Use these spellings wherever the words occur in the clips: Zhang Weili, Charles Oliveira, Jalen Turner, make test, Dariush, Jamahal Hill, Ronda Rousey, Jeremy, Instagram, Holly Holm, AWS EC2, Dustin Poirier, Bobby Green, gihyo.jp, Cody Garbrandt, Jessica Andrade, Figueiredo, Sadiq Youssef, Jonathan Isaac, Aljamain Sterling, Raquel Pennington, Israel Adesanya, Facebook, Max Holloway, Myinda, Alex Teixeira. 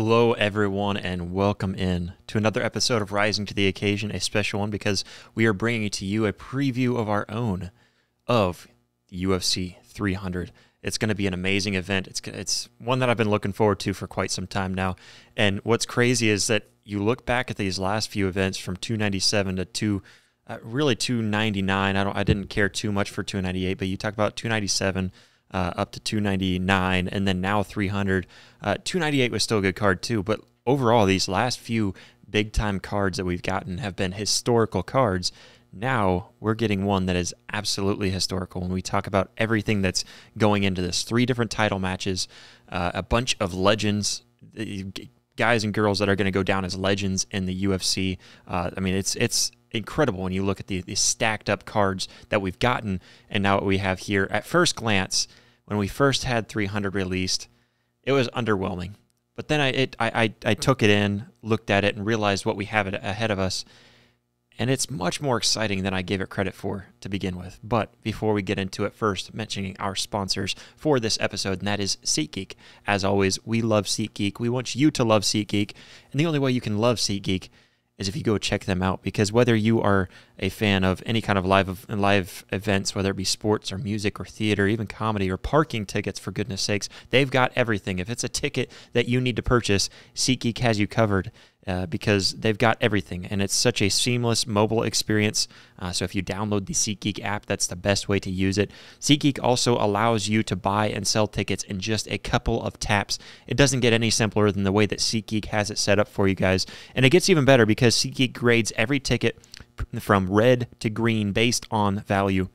Hello, everyone, and welcome in to another episode of Rising to the Occasion, a special one because we are bringing to you a preview of our own of UFC 300. It's going to be an amazing event. It's one that I've been looking forward to for quite some time now. And what's crazy is that you look back at these last few events from 297 to really 299. I didn't care too much for 298, but you talk about 297. Up to 299, and then now 300. 298 was still a good card too, but overall these last few big-time cards that we've gotten have been historical cards. Now we're getting one that is absolutely historical when we talk about everything that's going into this. 3 different title matches, a bunch of legends, guys and girls that are going to go down as legends in the UFC. I mean, it's incredible when you look at the stacked up cards that we've gotten and now what we have here. At first glance, when we first had 300 released, it was underwhelming. But then I took it in, looked at it, and realized what we have ahead of us. And it's much more exciting than I gave it credit for to begin with. But before we get into it, first mentioning our sponsors for this episode, and that is SeatGeek. As always, we love SeatGeek. We want you to love SeatGeek. And the only way you can love SeatGeek is if you go check them out, because whether you are a fan of any kind of live events, whether it be sports or music or theater, even comedy or parking tickets, for goodness sakes, they've got everything. If it's a ticket that you need to purchase, SeatGeek has you covered because they've got everything, and it's such a seamless mobile experience. So if you download the SeatGeek app, that's the best way to use it. SeatGeek also allows you to buy and sell tickets in just a couple of taps. It doesn't get any simpler than the way that SeatGeek has it set up for you guys, and it gets even better because SeatGeek grades every ticket from red to green based on value.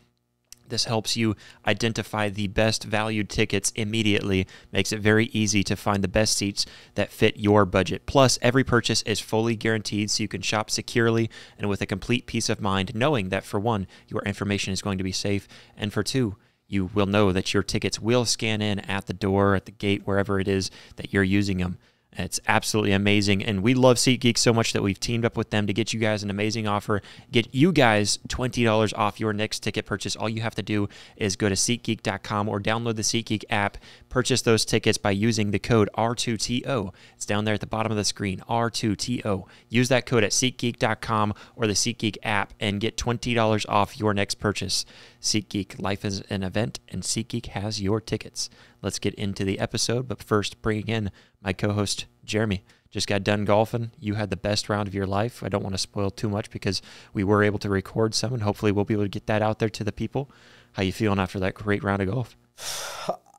This helps you identify the best valued tickets immediately, makes it very easy to find the best seats that fit your budget. Plus, every purchase is fully guaranteed, so you can shop securely and with a complete peace of mind, knowing that, for one, your information is going to be safe, and for two, you will know that your tickets will scan in at the door, at the gate, wherever it is that you're using them. It's absolutely amazing, and we love SeatGeek so much that we've teamed up with them to get you guys an amazing offer. Get you guys $20 off your next ticket purchase. All you have to do is go to SeatGeek.com or download the SeatGeek app, purchase those tickets by using the code R2TO. It's down there at the bottom of the screen, R2TO. Use that code at SeatGeek.com or the SeatGeek app and get $20 off your next purchase. SeatGeek, life is an event, and SeatGeek has your tickets. Let's get into the episode, but first, bringing in my co-host, Jeremy. Just got done golfing. You had the best round of your life. I don't want to spoil too much because we were able to record some, and hopefully we'll be able to get that out there to the people. How you feeling after that great round of golf?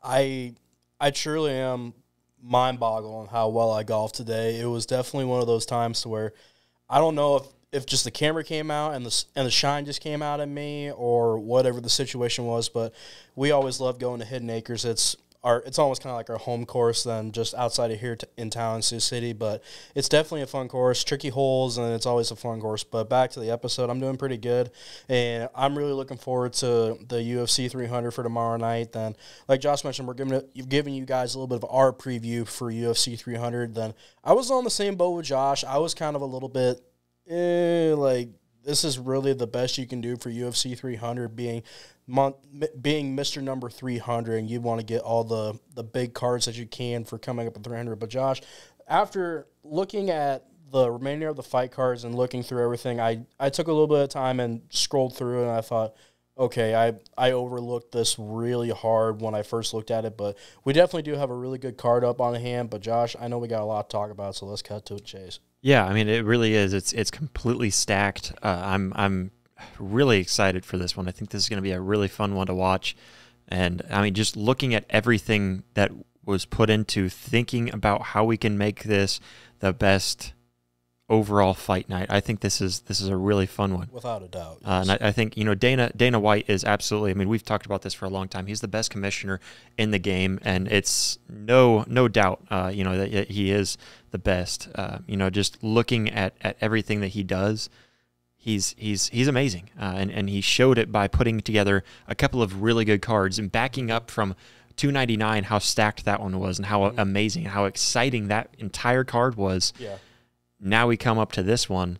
I truly am mind-boggling how well I golfed today. It was definitely one of those times to where I don't know if just the camera came out and the shine just came out at me or whatever the situation was, but we always love going to Hidden Acres. It's almost kind of like our home course than just outside of here in town, Sioux City, but it's definitely a fun course, tricky holes, and it's always a fun course. But back to the episode, I'm doing pretty good, and I'm really looking forward to the UFC 300 for tomorrow night. Then, like Josh mentioned, we're giving you guys a little bit of our preview for UFC 300. Then I was on the same boat with Josh. I was kind of a little bit, like, this is really the best you can do for UFC 300 being Mr. Number 300, and you want to get all the big cards that you can for coming up at 300. But Josh, after looking at the remainder of the fight cards and looking through everything, I took a little bit of time and scrolled through, and I thought, okay, I overlooked this really hard when I first looked at it, but we definitely do have a really good card up on hand. But Josh, I know we got a lot to talk about, so let's cut to it, Chase. Yeah, I mean, it really is. It's completely stacked. I'm really excited for this one. I think this is going to be a really fun one to watch. And I mean, just looking at everything that was put into thinking about how we can make this the best overall fight night, I think this is a really fun one, without a doubt. Yes. And I think, you know, Dana White is absolutely, I mean, we've talked about this for a long time. He's the best commissioner in the game, and it's no doubt, you know, that he is the best. You know, just looking at everything that he does, He's amazing, and he showed it by putting together a couple of really good cards and backing up from 299 how stacked that one was and how amazing, how exciting that entire card was. Yeah. Now we come up to this one,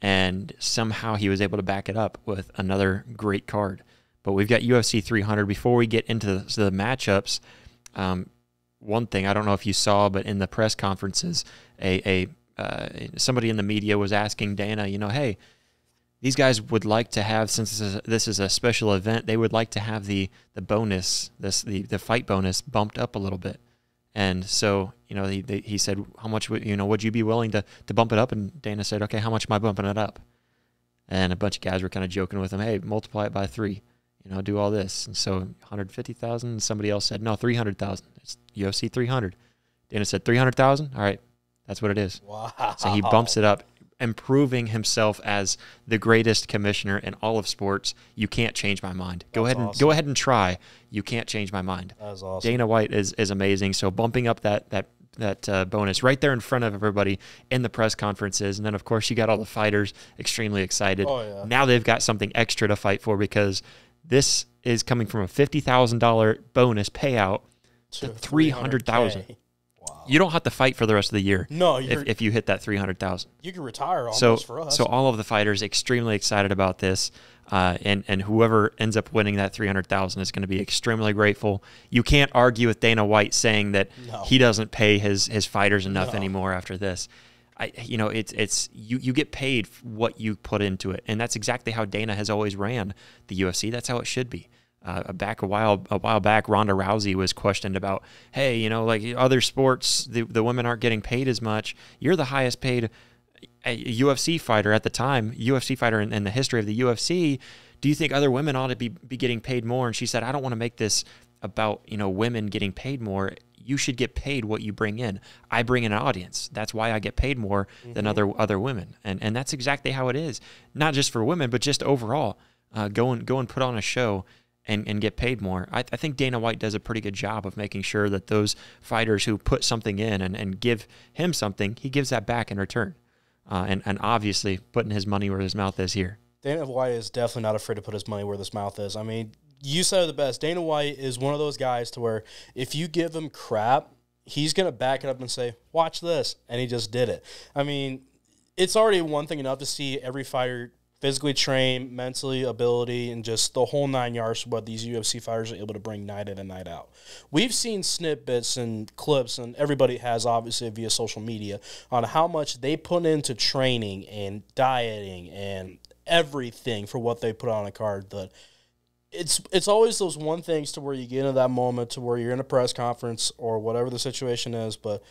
and somehow he was able to back it up with another great card. But we've got UFC 300. Before we get into the matchups, one thing. I don't know if you saw, but in the press conferences, somebody in the media was asking Dana, you know, hey, these guys would like to have, since this is a special event, they would like to have the bonus, the fight bonus bumped up a little bit. And so, you know, he said, how much would, you know, would you be willing to bump it up? And Dana said, okay, how much am I bumping it up? And a bunch of guys were kind of joking with him, hey, multiply it by 3, you know, do all this. And so 150,000, and somebody else said, no, 300,000. It's UFC 300. Dana said 300,000. All right, that's what it is. Wow. So he bumps it up, improving himself as the greatest commissioner in all of sports. You can't change my mind. Go ahead and try. You can't change my mind. That was awesome. Dana White is amazing. So bumping up that bonus right there in front of everybody in the press conferences, and then of course you got all the fighters extremely excited. Oh, yeah. Now they've got something extra to fight for, because this is coming from a $50,000 bonus payout to $300,000. Wow. You don't have to fight for the rest of the year. No, if you hit that $300,000, you can retire almost for us. So all of the fighters extremely excited about this, and whoever ends up winning that $300,000 is going to be extremely grateful. You can't argue with Dana White saying that he doesn't pay his fighters enough anymore after this. You know, you get paid what you put into it, and that's exactly how Dana has always ran the UFC. That's how it should be. Back a while back, Ronda Rousey was questioned about, hey, you know, like other sports, the women aren't getting paid as much. You're the highest paid UFC fighter at the time, UFC fighter in the history of the UFC. Do you think other women ought to be getting paid more? And she said, I don't want to make this about, you know, women getting paid more. You should get paid what you bring in. I bring in an audience. That's why I get paid more than other women. And that's exactly how it is. Not just for women, but just overall. Go and put on a show and get paid more. I think Dana White does a pretty good job of making sure that those fighters who put something in and give him something, he gives that back in return. And obviously putting his money where his mouth is here. Dana White is definitely not afraid to put his money where his mouth is. I mean, you said it the best. Dana White is one of those guys to where if you give him crap, he's going to back it up and say, watch this, and he just did it. I mean, it's already one thing enough to see every fighter physically trained, mentally, ability, and just the whole 9 yards, what these UFC fighters are able to bring night in and night out. We've seen snippets and clips, and everybody has, obviously, via social media, on how much they put into training and dieting and everything for what they put on a card. That it's always those one things to where you get into that moment to where you're in a press conference or whatever the situation is. But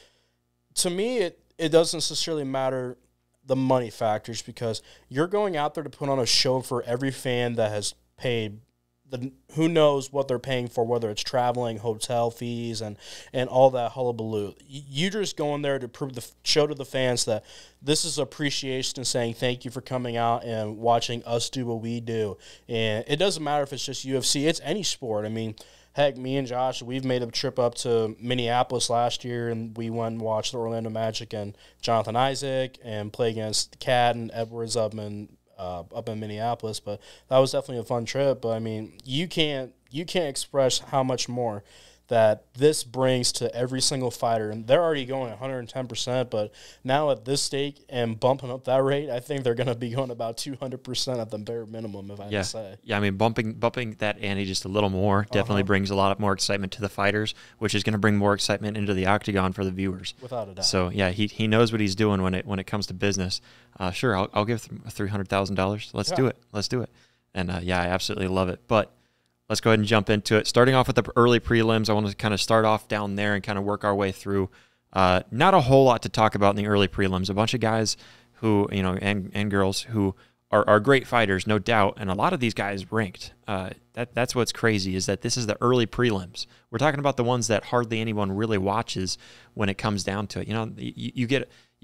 to me, it doesn't necessarily matter the money factors, because you're going out there to put on a show for every fan that has paid who knows what they're paying for, whether it's traveling, hotel fees, and all that hullabaloo. You're just going there to prove the show to the fans that this is appreciation and saying thank you for coming out and watching us do what we do. And it doesn't matter if it's just UFC, it's any sport. I mean, heck, me and Josh, we've made a trip up to Minneapolis last year, and we went and watched the Orlando Magic and Jonathan Isaac and play against Cad and Edwards up in Minneapolis. But that was definitely a fun trip. But I mean, you can't express how much more that this brings to every single fighter, and they're already going 110%. But now at this stake and bumping up that rate, I think they're going to be going about 200% at the bare minimum, if I can say. Yeah, I mean, bumping that ante just a little more definitely brings a lot more excitement to the fighters, which is going to bring more excitement into the octagon for the viewers, without a doubt. So yeah, he knows what he's doing when it comes to business. Sure, I'll give $300,000. Let's do it. And yeah, I absolutely love it, but. Let's go ahead and jump into it. Starting off with the early prelims, I want to kind of start off down there and kind of work our way through. Not a whole lot to talk about in the early prelims. A bunch of guys who, you know, and girls who are great fighters, no doubt, and a lot of these guys ranked. That's what's crazy, is that this is the early prelims. We're talking about the ones that hardly anyone really watches when it comes down to it. You know, you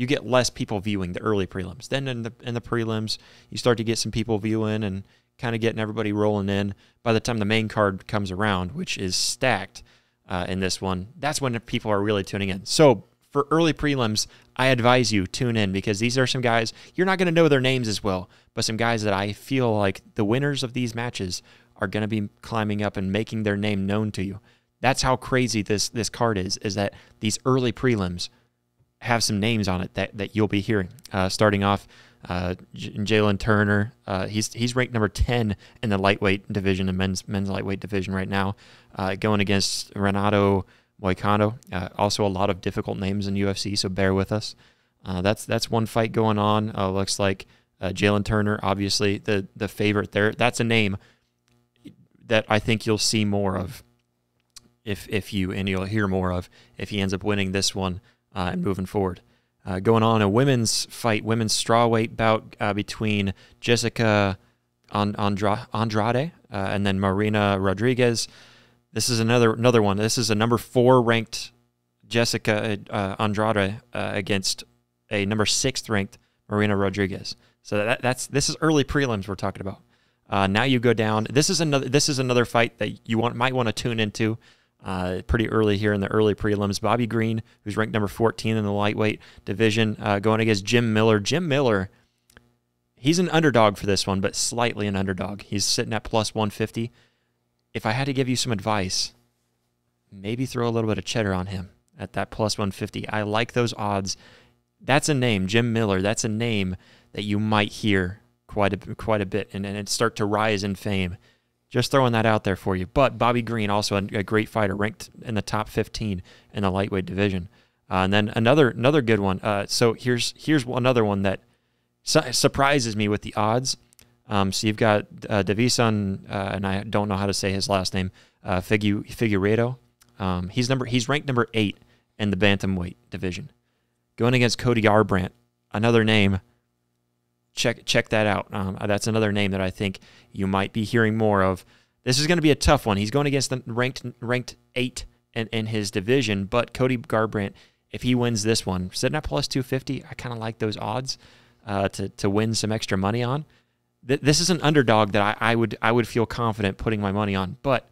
get less people viewing the early prelims. Then in the prelims, you start to get some people viewing and kind of getting everybody rolling in. By the time the main card comes around, which is stacked in this one, that's when people are really tuning in. So for early prelims, I advise you tune in, because these are some guys, you're not going to know their names as well, but some guys that I feel like the winners of these matches are going to be climbing up and making their name known to you. That's how crazy this card is that these early prelims have some names on it that you'll be hearing. Starting off, Jalen Turner, he's ranked number 10 in the lightweight division, the men's lightweight division right now, going against Renato Moicano. Also a lot of difficult names in UFC, so bear with us. That's one fight going on. Looks like Jalen Turner, obviously the favorite there. That's a name that I think you'll see more of you'll hear more of if he ends up winning this one and moving forward. Going on a women's fight, women's strawweight bout between Jessica Andrade and then Marina Rodriguez. This is another one. This is a number 4 ranked Jessica Andrade against a number 6 ranked Marina Rodriguez. So this is early prelims we're talking about. Now you go down. This is another fight that you might want to tune into pretty early here in the early prelims. Bobby Green, who's ranked number 14 in the lightweight division, going against Jim Miller. Jim Miller, he's an underdog for this one, but slightly an underdog. He's sitting at plus 150. If I had to give you some advice, maybe throw a little bit of cheddar on him at that plus 150. I like those odds. That's a name, Jim Miller. That's a name that you might hear quite a bit and start to rise in fame. Just throwing that out there for you. But Bobby Green, also a great fighter, ranked in the top 15 in the lightweight division. And then another good one. So here's another one that surprises me with the odds. So you've got Davison, and I don't know how to say his last name, Figueiredo. He's ranked number 8 in the bantamweight division. Going against Cody Garbrandt, another name. Check that out. That's another name that I think you might be hearing more of. This is going to be a tough one. He's going against the ranked 8 in his division, but Cody Garbrandt, if he wins this one, sitting at plus 250, I kind of like those odds to win some extra money on. This is an underdog that I would feel confident putting my money on, but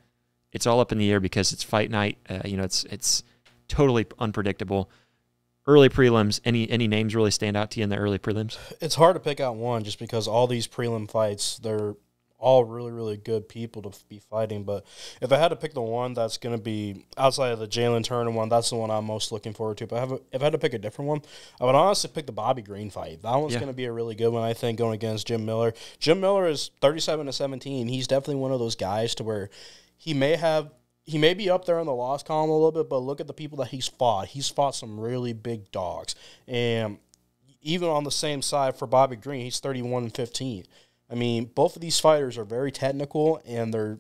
it's all up in the air because it's fight night. It's totally unpredictable. Early prelims, any names really stand out to you in the early prelims? It's hard to pick out one just because all these prelim fights, they're all really, really good people to be fighting. But if I had to pick the one that's going to be outside of the Jalen Turner one, that's the one I'm most looking forward to. But if I had to pick a different one, I would honestly pick the Bobby Green fight. That one's going to be a really good one, I think, going against Jim Miller. Jim Miller is 37-17. He's definitely one of those guys to where he may be up there in the loss column a little bit, but look at the people that he's fought. He's fought some really big dogs. And even on the same side for Bobby Green, he's 31-15. I mean, both of these fighters are very technical, and they're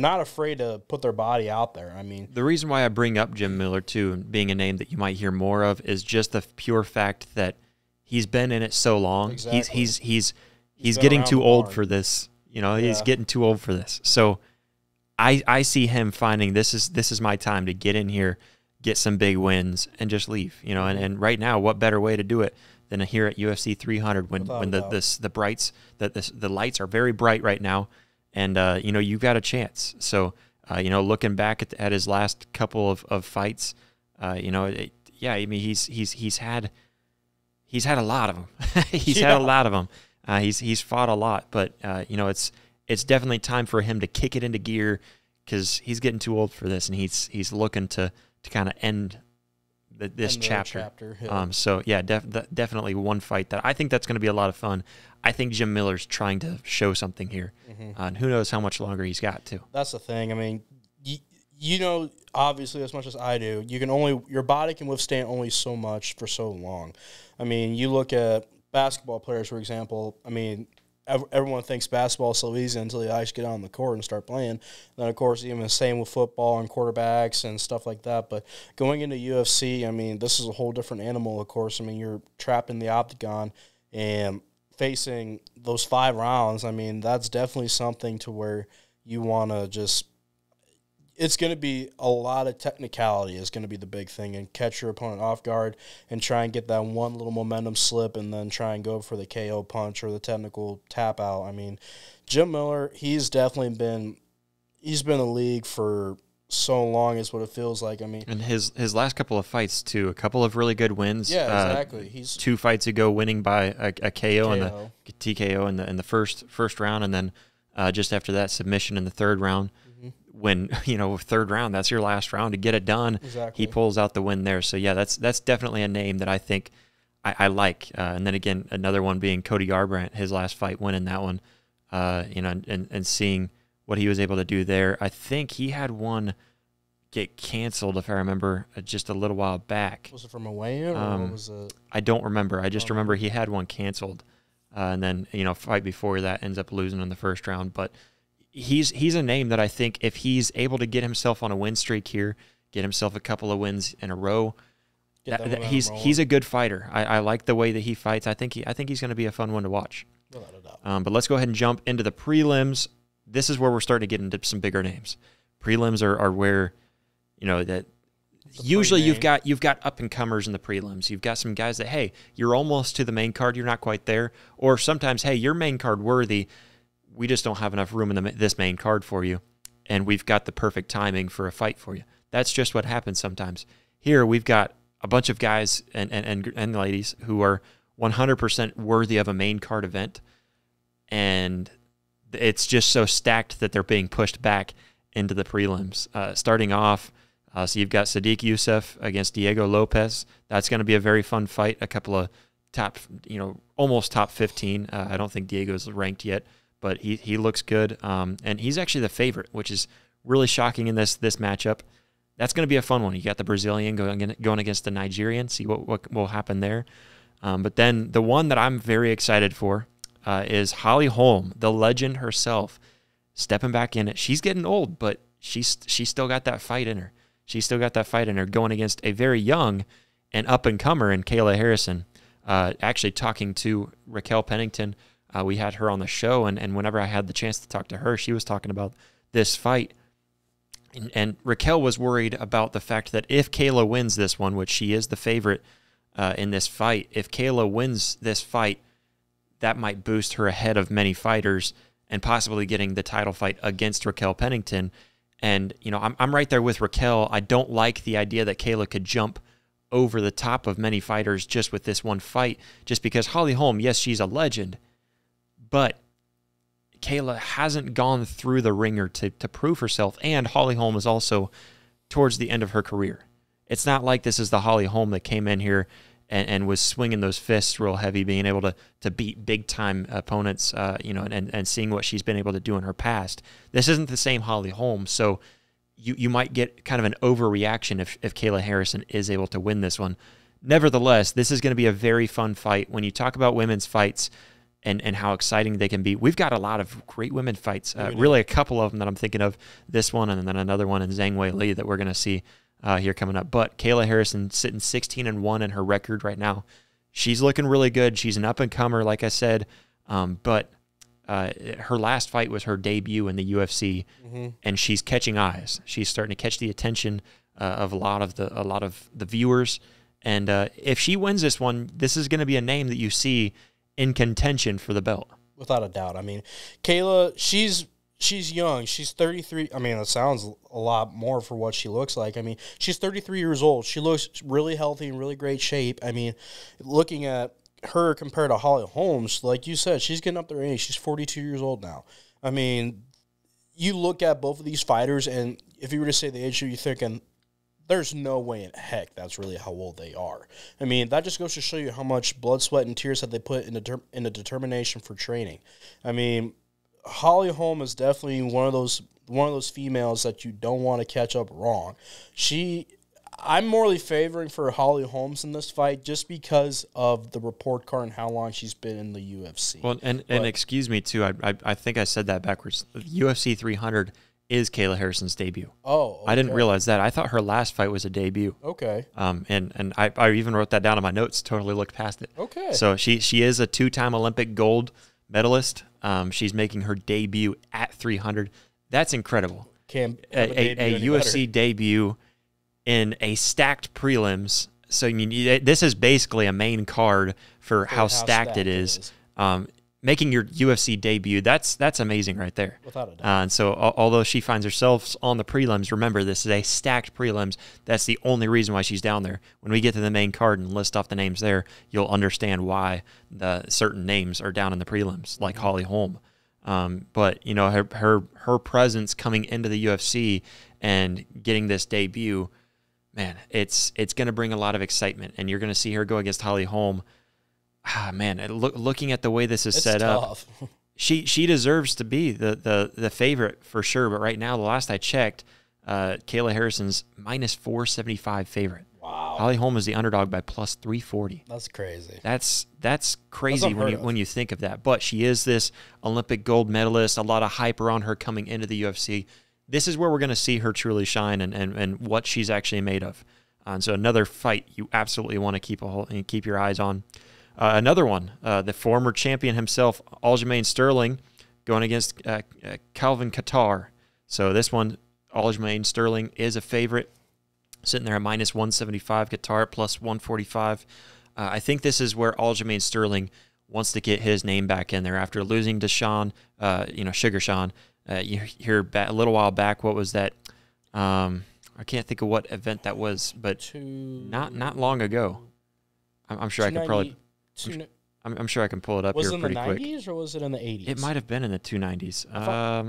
not afraid to put their body out there. I mean, the reason why I bring up Jim Miller, too, and being a name that you might hear more of, is just the pure fact that he's been in it so long. Exactly. He's getting too old for this. You know, he's getting too old for this. So I see him finding this is my time to get in here, get some big wins, and just leave. You know, and right now, what better way to do it than here at UFC 300 when the lights are very bright right now, and you know, you've got a chance. So you know, looking back at his last couple of fights, you know, I mean, he's had a lot of them. Had a lot of them. He's fought a lot, but you know, it's definitely time for him to kick it into gear because he's getting too old for this, and he's looking to kind of end this chapter. Yeah. So yeah, definitely one fight that I think that's going to be a lot of fun. I think Jim Miller's trying to show something here, and who knows how much longer he's got too. That's the thing. I mean, you know, obviously, as much as I do, your body can withstand only so much for so long. I mean, you look at basketball players, for example. I mean, everyone thinks basketball is so easy until you actually get on the court and start playing. And then, of course, even the same with football and quarterbacks and stuff like that. But going into UFC, I mean, this is a whole different animal, of course. I mean, you're trapped in the octagon and facing those 5 rounds. I mean, that's definitely something to where you want to just – it's going to be a lot of technicality is going to be the big thing, and catch your opponent off guard and try and get that one little momentum slip and then try and go for the KO punch or the technical tap out. I mean, Jim Miller, he's definitely been – he's been in the league for so long is what it feels like. I mean – and his last couple of fights, too, a couple of really good wins. Yeah, exactly. He's 2 fights ago winning by a KO and the TKO in the first round, and then just after that, submission in the 3rd round. When, you know, 3rd round, that's your last round to get it done. Exactly. He pulls out the win there. So yeah, that's definitely a name that I think I like. And then again, another one being Cody Garbrandt, his last fight winning that one, you know, and seeing what he was able to do there. I think he had one get canceled, if I remember, just a little while back. Was it from a weigh-in? Or was it? I don't remember. I just remember he had one canceled, and then fight before that ends up losing in the first round. But he's a name that I think if he's able to get himself on a win streak here, get himself a couple of wins in a row, he's a good fighter. I like the way that he fights. I think he's going to be a fun one to watch. Without a doubt. But let's go ahead and jump into the prelims. This is where we're starting to get into some bigger names. Prelims are where, that usually you've got up and comers in the prelims. You've got some guys that, hey, you're almost to the main card, you're not quite there, or sometimes, hey, you're main card worthy, we just don't have enough room in this main card for you, and we've got the perfect timing for a fight for you. That's just what happens sometimes. Here we've got a bunch of guys and ladies who are 100% worthy of a main card event, and it's just so stacked that they're being pushed back into the prelims. Starting off, so you've got Sadiq Youssef against Diego Lopez. That's going to be a very fun fight. A couple of top, almost top 15. I don't think Diego's ranked yet, but he looks good. And he's actually the favorite, which is really shocking in this matchup. That's going to be a fun one. You got the Brazilian going against the Nigerian. See what will happen there. But then the one that I'm very excited for is Holly Holm, the legend herself, stepping back in it. She's getting old, but she's still got that fight in her. She's still got that fight in her, going against a very young and up-and-comer in Kayla Harrison. Actually talking to Raquel Pennington, we had her on the show, and whenever I had the chance to talk to her, she was talking about this fight. And Raquel was worried about the fact that if Kayla wins this one, which she is the favorite in this fight, if Kayla wins this fight, that might boost her ahead of many fighters and possibly getting the title fight against Raquel Pennington. And, I'm right there with Raquel. I don't like the idea that Kayla could jump over the top of many fighters just with this one fight, just because Holly Holm, yes, she's a legend, but Kayla hasn't gone through the ringer to prove herself, and Holly Holm is also towards the end of her career. It's not like this is the Holly Holm that came in here and was swinging those fists real heavy, being able to beat big-time opponents, and seeing what she's been able to do in her past. This isn't the same Holly Holm, so you might get kind of an overreaction if Kayla Harrison is able to win this one. Nevertheless, this is going to be a very fun fight. When you talk about women's fights and how exciting they can be, we've got a lot of great women fights, really a couple of them that I'm thinking of, this one and then another one in Zhang Weili that we're going to see here coming up. But Kayla Harrison sitting 16-1 in her record right now. She's looking really good. She's an up-and-comer, like I said. But her last fight was her debut in the UFC, and she's catching eyes. She's starting to catch the attention of a lot of the viewers. And if she wins this one, this is going to be a name that you see in contention for the belt, without a doubt. I mean, Kayla, she's young. She's 33. I mean, that sounds a lot more for what she looks like. I mean, she's 33 years old. She looks really healthy and really great shape. I mean, looking at her compared to Holly Holm, like you said, she's getting up there in age. She's 42 years old now. I mean, you look at both of these fighters, and if you were to say the age, you're thinking, there's no way in heck that's really how old they are. I mean, that just goes to show you how much blood, sweat, and tears that they put in the determination for training. I mean, Holly Holm is definitely one of those females that you don't want to catch up wrong. I'm morally favoring for Holly Holm in this fight just because of the report card and how long she's been in the UFC. Well, and excuse me too, I think I said that backwards. UFC 300 is Kayla Harrison's debut. Oh, okay. I didn't realize that. I thought her last fight was a debut. Okay. And I even wrote that down in my notes. Totally looked past it. Okay. So she is a two-time Olympic gold medalist. She's making her debut at 300. That's incredible. A UFC debut in a stacked prelims. So this is basically a main card for how stacked it is. Making your UFC debut, that's amazing right there. Without a doubt. And so although she finds herself on the prelims, remember this is a stacked prelims. That's the only reason why she's down there. When we get to the main card and list off the names there, you'll understand why the certain names are down in the prelims, like Holly Holm. But, her presence coming into the UFC and getting this debut, man, it's going to bring a lot of excitement, and you're going to see her go against Holly Holm. Looking at the way this is set up, she deserves to be the favorite for sure. But right now, the last I checked, Kayla Harrison's -475 favorite. Wow. Holly Holm is the underdog by +340. That's crazy. That's crazy when you think of that. But she is this Olympic gold medalist, a lot of hype around her coming into the UFC. This is where we're going to see her truly shine and what she's actually made of. And so another fight you absolutely want to keep your eyes on. Another one, the former champion himself, Aljamain Sterling, going against Calvin Kattar. So this one, Aljamain Sterling is a favorite, sitting there at -175, Kattar +145. I think this is where Aljamain Sterling wants to get his name back in there after losing to Sean, you know, Sugar Sean. You hear a little while back, what was that? I can't think of what event that was, but not long ago. I'm sure I could probably. I'm sure I can pull it up here pretty quick. Was it in the 90s or was it in the 80s? It might have been in the 290s.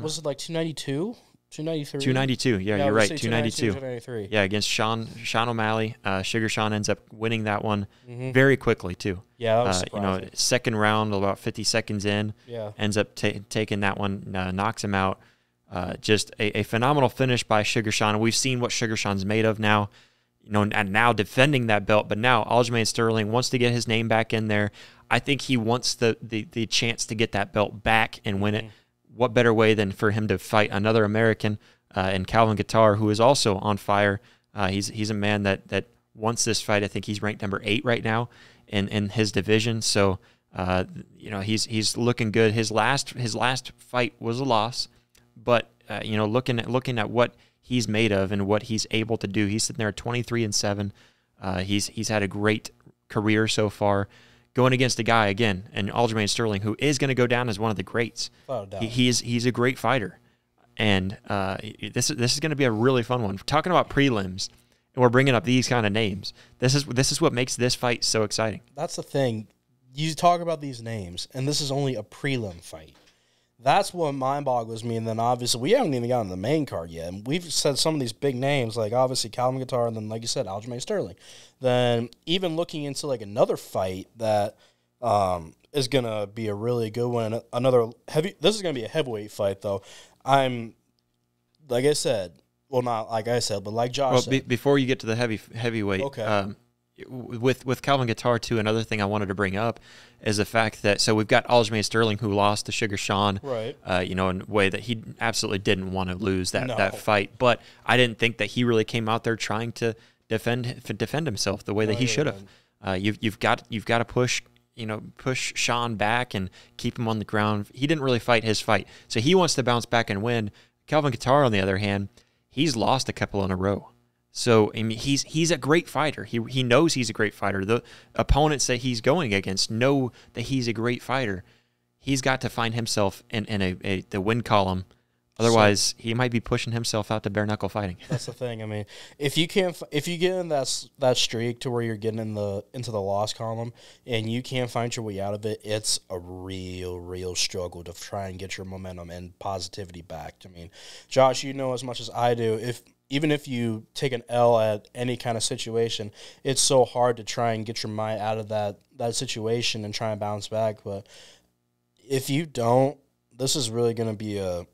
Was it like 292? 293? 292, yeah, you're right, 292. 293. Yeah, against Sean O'Malley. Sugar Sean ends up winning that one very quickly, too. Yeah, that was surprising. You know, second round, about 50 seconds in, ends up taking that one, knocks him out. Just a phenomenal finish by Sugar Sean. We've seen what Sugar Sean's made of now. You know, and now defending that belt, but now Aljamain Sterling wants to get his name back in there. I think he wants the chance to get that belt back and win it. What better way than for him to fight another American and Calvin Kattar, who is also on fire. He's a man that wants this fight. I think he's ranked #8 right now in his division. So you know, he's looking good. His last fight was a loss, but you know, looking at what he's made of and what he's able to do. He's sitting there at 23-7. He's had a great career so far, going against a guy again, and Aljamain Sterling, who is going to go down as one of the greats. Oh, he's a great fighter, and this is going to be a really fun one. We're talking about prelims, and we're bringing up these kind of names. This is what makes this fight so exciting. That's the thing. You talk about these names, and this is only a prelim fight. That's what mind boggles me. And then obviously we haven't even gotten the main card yet. And we've said some of these big names, like obviously Calvin Kattar, and then like you said, Aljamain Sterling. Then even looking into like another fight that is gonna be a really good one. Another heavy. This is gonna be a heavyweight fight though. Like Josh said. Before you get to the heavyweight, okay. With Calvin Kattar too, another thing I wanted to bring up is the fact that we've got Aljamain Sterling, who lost to Sugar Sean, right? You know, in a way that he absolutely didn't want to lose that fight. But I didn't think that he really came out there trying to defend himself the way that he should have. You've got to push Sean back and keep him on the ground. He didn't really fight his fight, so he wants to bounce back and win. Calvin Kattar, on the other hand, he's lost a couple in a row. So I mean, he's a great fighter. He knows he's a great fighter. The opponents that he's going against know that he's a great fighter. He's got to find himself in the win column. Otherwise, he might be pushing himself out to bare knuckle fighting. That's the thing. I mean, if you get in that streak to where you're getting into the loss column and you can't find your way out of it, it's a real struggle to try and get your momentum and positivity back. I mean, Josh, you know as much as I do. Even if you take an L at any kind of situation, it's so hard to try and get your mind out of that situation and try and bounce back. But if you don't, this is really going to be a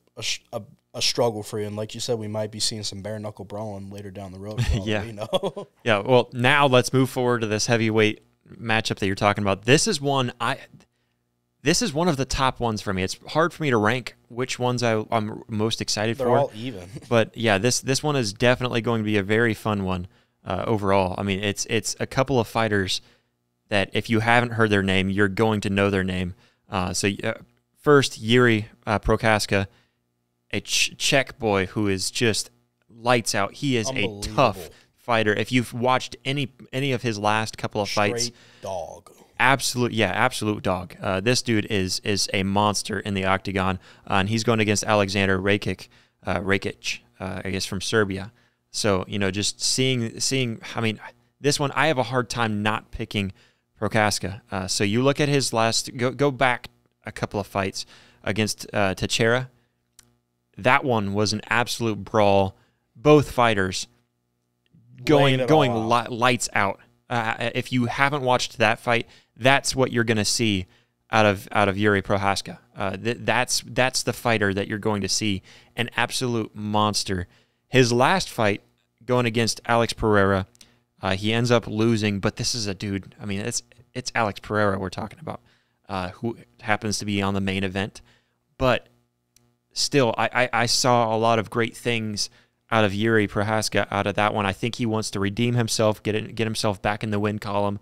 struggle for you. And like you said, we might be seeing some bare-knuckle brawling later down the road. Yeah. You know? Yeah, well, now let's move forward to this heavyweight matchup that you're talking about. This is one of the top ones for me. It's hard for me to rank which ones I'm most excited for. They're all even. But, yeah, this one is definitely going to be a very fun one overall. I mean, it's a couple of fighters that if you haven't heard their name, you're going to know their name. First, Yuri Procházka, a Czech boy who is just lights out. He is a tough fighter. If you've watched any of his last couple of fights. Straight dog. Absolute dog. This dude is a monster in the octagon, and he's going against Alexander Rakic, I guess from Serbia. So you know, just seeing. I mean, this one I have a hard time not picking Procházka. So you look at his last go back a couple of fights against Teixeira. That one was an absolute brawl. Both fighters going lights out. If you haven't watched that fight, that's what you're going to see out of Yuri Procházka. That's the fighter that you're going to see, an absolute monster. His last fight, going against Alex Pereira, he ends up losing. But this is a dude. I mean, it's Alex Pereira we're talking about, who happens to be on the main event. But still, I saw a lot of great things out of Yuri Procházka out of that one. I think he wants to redeem himself, get himself back in the win column.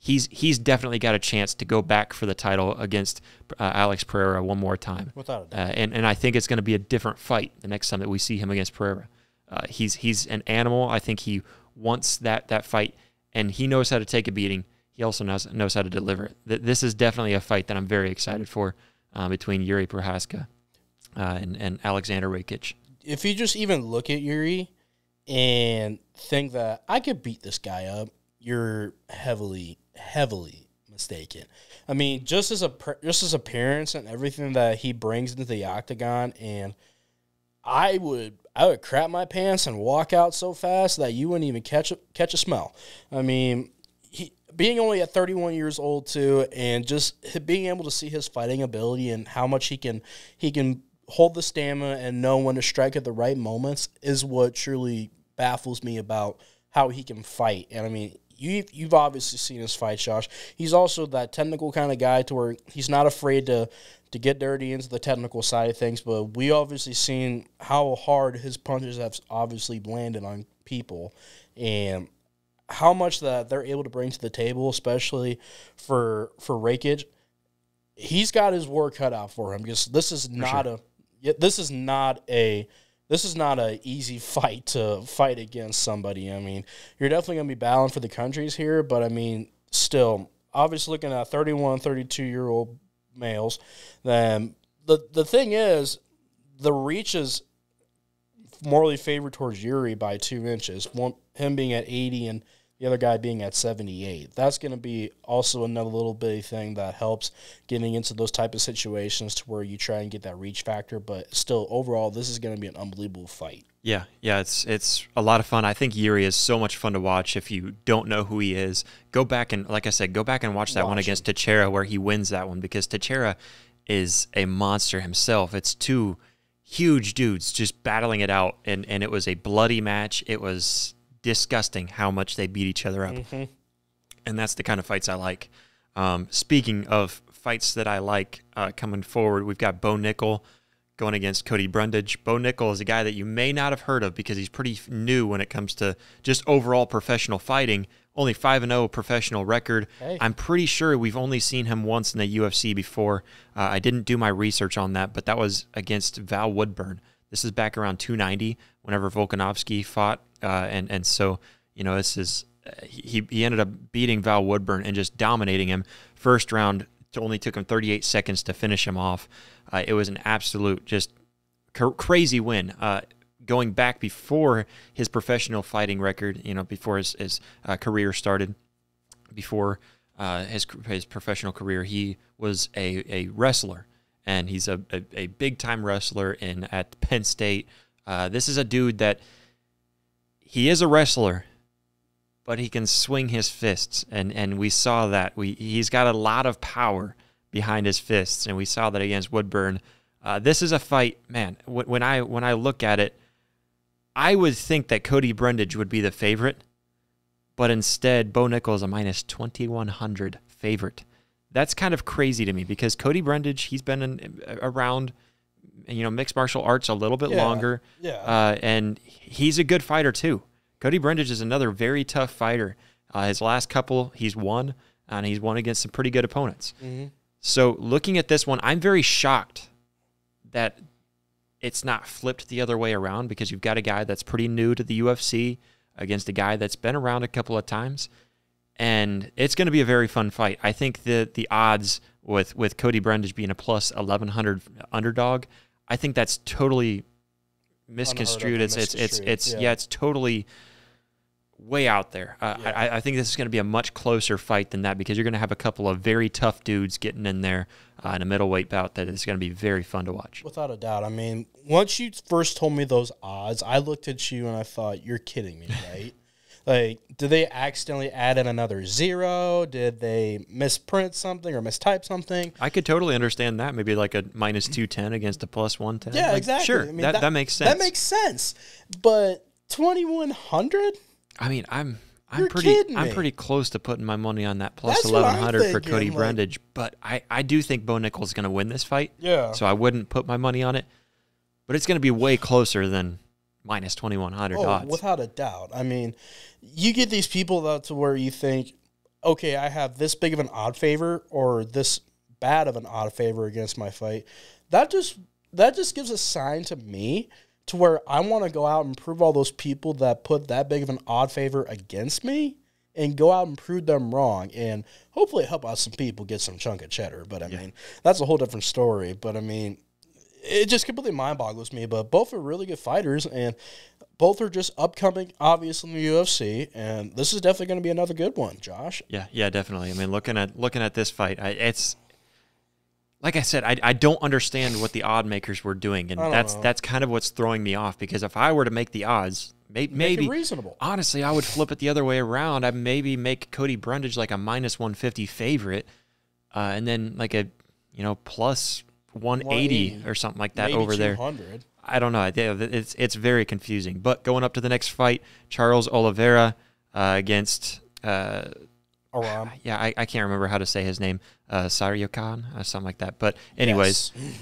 He's definitely got a chance to go back for the title against Alex Pereira one more time. Without a doubt. And I think it's going to be a different fight the next time that we see him against Pereira. He's an animal. I think he wants that fight, and he knows how to take a beating. He also knows how to deliver it. This is definitely a fight that I'm very excited for, between Yuri Procházka and Alexander Rakic. If you just even look at Yuri and think that I could beat this guy up, you're heavily, heavily mistaken. I mean, just his appearance and everything that he brings into the octagon, and I would crap my pants and walk out so fast that you wouldn't even catch a smell. I mean, he being only at 31 years old too, and just being able to see his fighting ability and how much he can hold the stamina and know when to strike at the right moments is what truly baffles me about how he can fight. And I mean, you've obviously seen his fight, Josh. He's also that technical kind of guy to where he's not afraid to get dirty into the technical side of things, but we obviously seen how hard his punches have obviously landed on people and how much that they're able to bring to the table, especially for Rakic. He's got his work cut out for him because this is not sure. This is not a easy fight to fight against somebody. I mean, you're definitely going to be battling for the countries here, but I mean, still, obviously looking at 31, 32-year-old males, then the thing is, the reach is morally favored towards Yuri by 2 inches, him being at 80 and the other guy being at 78. That's going to be also another little bitty thing that helps getting into those type of situations to where you try and get that reach factor. But still, overall, this is going to be an unbelievable fight. Yeah, it's a lot of fun. I think Yuri is so much fun to watch. If you don't know who he is, go back and, like I said, go back and watch that one against Teixeira where he wins that one, because Teixeira is a monster himself. It's two huge dudes just battling it out, and it was a bloody match. It was disgusting how much they beat each other up. Mm-hmm. And that's the kind of fights I like. Speaking of fights that I like coming forward, we've got Bo Nickal going against Cody Brundage. Bo Nickal is a guy that you may not have heard of because he's pretty new when it comes to just overall professional fighting. Only 5-0 professional record. Hey. I'm pretty sure we've only seen him once in the UFC before. I didn't do my research on that, but that was against Val Woodburn. This is back around 290 whenever Volkanovski fought. And so, you know, this is he ended up beating Val Woodburn and just dominating him. First round, it only took him 38 seconds to finish him off. It was an absolute just crazy win. Going back before his professional fighting record, you know, before his career started, before his professional career, he was a wrestler, and he's a big-time wrestler at Penn State. This is a dude that... He is a wrestler, but he can swing his fists, and we saw that. He's got a lot of power behind his fists, and we saw that against Woodburn. This is a fight, man, when I look at it, I would think that Cody Brundage would be the favorite, but instead Bo Nickal is a minus 2,100 favorite. That's kind of crazy to me because Cody Brundage, he's been around... you know, mixed martial arts a little bit longer. Yeah. And he's a good fighter too. Cody Brundage is another very tough fighter. His last couple, he's won, and he's won against some pretty good opponents. Mm-hmm. So looking at this one, I'm very shocked that it's not flipped the other way around, because you've got a guy that's pretty new to the UFC against a guy that's been around a couple of times. And it's going to be a very fun fight. I think the odds with Cody Brundage being a plus 1,100 underdog, I think that's totally misconstrued. It's totally way out there. I think this is going to be a much closer fight than that, because you're going to have a couple of very tough dudes getting in there in a middleweight bout that is going to be very fun to watch. Without a doubt. I mean, once you first told me those odds, I looked at you and I thought, you're kidding me, right? Like, did they accidentally add in another zero? Did they misprint something or mistype something? I could totally understand that. Maybe like a -210 against a +110. Yeah, like, exactly. Sure, I mean, that makes sense. That makes sense. But 2,100. I mean, I'm pretty close to putting my money on that +1,100 for Cody Brundage. But I do think Bo Nickal's going to win this fight. Yeah. So I wouldn't put my money on it. But it's going to be way closer than -2,100 odds. Without a doubt. I mean, you get these people though, to where you think, okay, I have this big of an odd favor or this bad of an odd favor against my fight. That just gives a sign to me to where I want to go out and prove all those people that put that big of an odd favor against me and go out and prove them wrong and hopefully help out some people get some chunk of cheddar. But I mean, that's a whole different story. But I mean, it just completely mind boggles me, but both are really good fighters, and both are just upcoming, obviously, in the UFC, and this is definitely going to be another good one, Josh. Yeah, definitely. I mean, looking at this fight, it's like I said, I don't understand what the odd makers were doing, and that's kind of what's throwing me off. Because if I were to make the odds, maybe reasonable. Honestly, I would flip it the other way around. I'd maybe make Cody Brundage like a -150 favorite, and then like a +180 or something like that over there. I don't know. It's very confusing. But going up to the next fight, Charles Oliveira against Aram. Yeah, I can't remember how to say his name. Sariokan, something like that. But anyways, yes.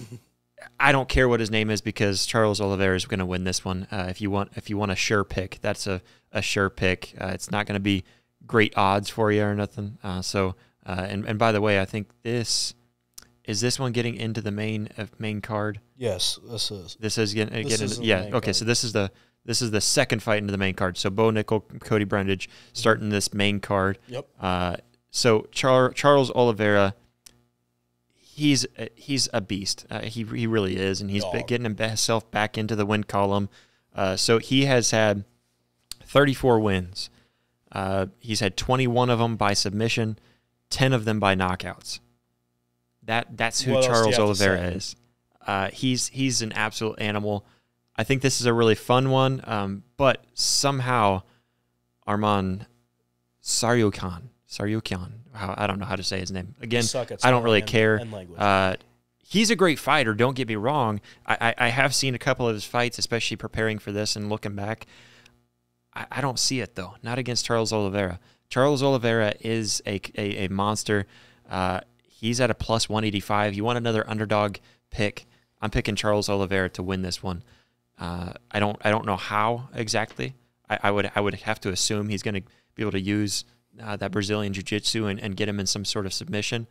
I don't care what his name is because Charles Oliveira is going to win this one. If you want a sure pick, that's a sure pick. It's not going to be great odds for you or nothing. And by the way, I think this. Is this one getting into the main card? Yes, this is. This is getting yeah. Okay, card. So this is the second fight into the main card. So Bo Nickal, Cody Brundage, starting this main card. Yep. So Charles Oliveira, he's a beast. He really is, and he's getting himself back into the win column. So he has had 34 wins. He's had 21 of them by submission, 10 of them by knockouts. That's who Charles Oliveira is. He's an absolute animal. I think this is a really fun one, but somehow Arman Sariokan, I don't know how to say his name. Again, I don't really care. He's a great fighter, don't get me wrong. I have seen a couple of his fights, especially preparing for this and looking back. I don't see it, though, not against Charles Oliveira. Charles Oliveira is a monster. He's at a +185. You want another underdog pick? I'm picking Charles Oliveira to win this one. I don't know how exactly. I would have to assume he's going to be able to use that Brazilian jiu-jitsu and get him in some sort of submission.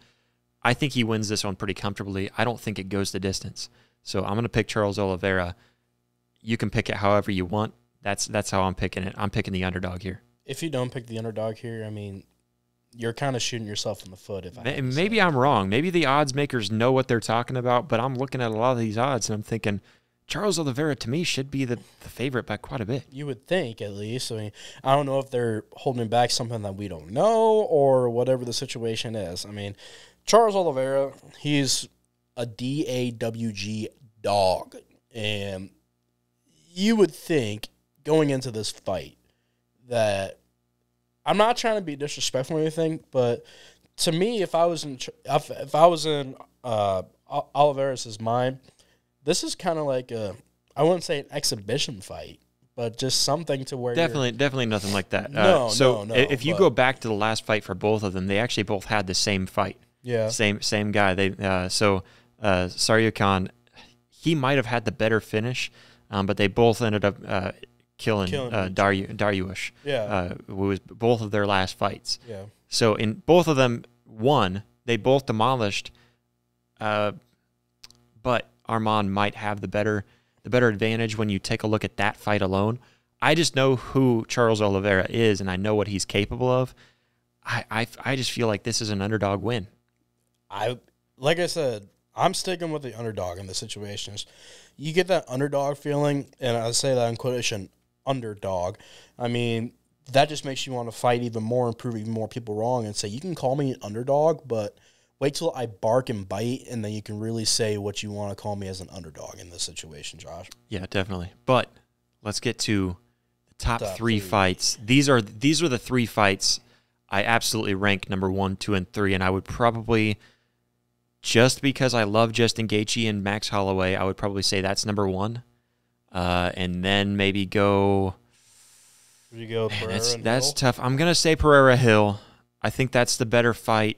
I think he wins this one pretty comfortably. I don't think it goes the distance. So I'm going to pick Charles Oliveira. You can pick it however you want. That's how I'm picking it. I'm picking the underdog here. If you don't pick the underdog here, I mean, you're kind of shooting yourself in the foot. Maybe I'm wrong. Maybe the odds makers know what they're talking about, but I'm looking at a lot of these odds, and I'm thinking Charles Oliveira, to me, should be the favorite by quite a bit. You would think, at least. I mean, I don't know if they're holding back something that we don't know or whatever the situation is. I mean, Charles Oliveira, he's a DAWG dog, and you would think going into this fight that – I'm not trying to be disrespectful or anything, but to me, if I was in Oliveira's mind, this is kind of like a, I wouldn't say an exhibition fight, but just something to where definitely nothing like that. No. If you go back to the last fight for both of them, they actually both had the same fight. Yeah, same guy. So Sariokan, he might have had the better finish, but they both ended up. Killing Dariush, was both of their last fights. Yeah. So in both of them, they both demolished. But Arman might have the better advantage when you take a look at that fight alone. I just know who Charles Oliveira is, and I know what he's capable of. I just feel like this is an underdog win. Like I said, I'm sticking with the underdog in the situations. You get that underdog feeling, and I say that in quotation. Underdog. I mean, that just makes you want to fight even more and prove even more people wrong and say, you can call me an underdog, but wait till I bark and bite, and then you can really say what you want to call me as an underdog in this situation, Josh. Yeah, definitely. But let's get to the Top three fights. These are the three fights I absolutely rank number 1, 2, and 3, and I would probably, just because I love Justin Gaethje and Max Holloway, I would probably say that's number 1, and then maybe go. Would you go Pereira? That's tough. I'm gonna say Pereira Hill. I think that's the better fight.